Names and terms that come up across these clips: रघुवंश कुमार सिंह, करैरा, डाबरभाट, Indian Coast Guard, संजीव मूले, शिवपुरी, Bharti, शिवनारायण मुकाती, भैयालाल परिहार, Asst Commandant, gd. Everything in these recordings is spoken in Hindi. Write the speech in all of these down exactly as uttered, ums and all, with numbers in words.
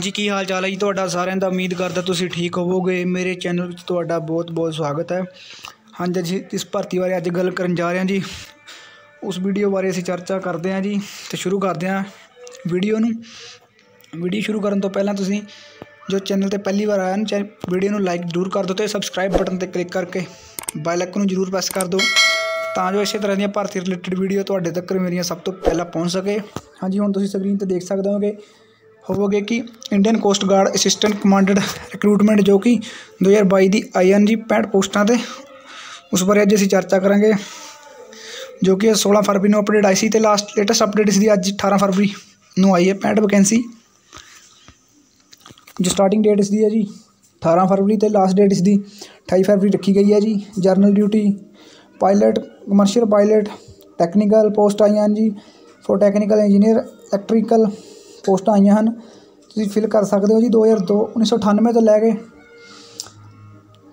जी की हाल चाल है जी थोड़ा सारे का। उम्मीद करता तुम ठीक होवोगे। मेरे चैनल थोड़ा बहुत बहुत स्वागत है। हाँ जी जी इस भर्ती बारे अज गल कर जा रहे हैं जी। उस वीडियो बारे असी चर्चा करते हैं जी। तो शुरू करते हैं वीडियो नू। वीडियो शुरू करने तो पहले तुसीं जो चैनल पर पहली बार आया ना वीडियो को लाइक जरूर कर दो तो सबसक्राइब बटन पर क्लिक करके बैल आइकन को जरूर प्रेस कर दो तो जो इस तरह भर्ती रिलेटेड वीडियो तुहाडे तक मेरी सब तो पहला पहुँच सके। हाँ जी हुण तुसीं स्क्रीन पर देख सकते हो कि होवोगे कि Indian coast guard assistant commandant recruitment जो कि दो हज़ार बाई की आई एन जी पैंठ पोस्टां ते उस बारे अज असीं चर्चा करांगे जो कि सोलह फरवरी में अपडेट आई सी तो लास्ट लेटेस्ट अपडेट इसकी अज अठारह फरवरी में आई है। पैंठ वैकेंसी जो स्टार्टिंग डेट इसकी है जी अठारह फरवरी तो लास्ट डेट इसकी अठाई फरवरी रखी गई है जी। General duty pilot commercial pilot technical post आई हैं जी। For technical engineer electrical post आई हैं तुम फिल कर सकते हो जी। दो हज़ार दो उन्नीस सौ अठानवे तो लैके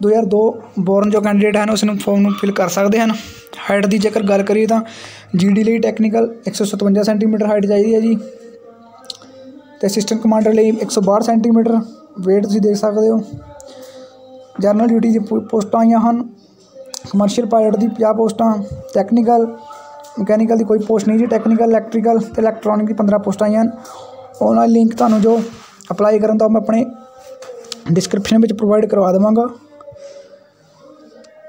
दो हज़ार दो बोर्न जो कैंडीडेट हैं उसने फॉर्म फिल कर सकते हैं। हाइट की जेकर गल करिए तो जी डी लिए टैक्नीकल एक सौ सतवंजा सेंटीमीटर हाइट चाहिए है जी। तो असिस्टेंट कमांडर लिए एक सौ बाहठ सेंटीमीटर वेट तुम देख सकते हो। जरनल ड्यूटी पोस्टा आईया हैं कमर्शियल पायलट की पचास पोस्टा टैक्नीकल मकैनिकल की कोई पोस्ट नहीं जी। टैक्नीकल इलैक्ट्रीकल तो इलैक्ट्रॉनिक की पंद्रह पोस्टा आई हैं। ऑनलाइन लिंक तुम्हें जो अपलाई करन दा मैं अपने डिस्क्रिप्शन में प्रोवाइड करवा देवांगा।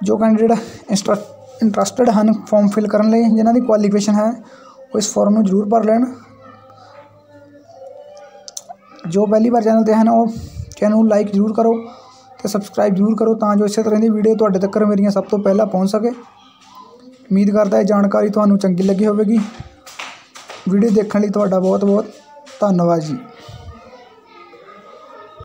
जो कैंडीडेट इंस्ट्र इंट्रस्टिड हैं फॉर्म फिल करने लिए जिन्हों की क्वालिफिकेशन है वो इस फॉर्म को जरूर भर लैन। जो पहली बार चैनल पर हैं वो चैनल लाइक जरूर करो तो सबसक्राइब जरूर करो तो जो इस तरह की वीडियो तुहाडे तक मेरी सब तो पहला पहुँच सके। उम्मीद करता है जानकारी तुहानू चंगी लगी होगी। वीडियो देखने लिए तुहाडा बहुत बहुत धन्यवाद जी।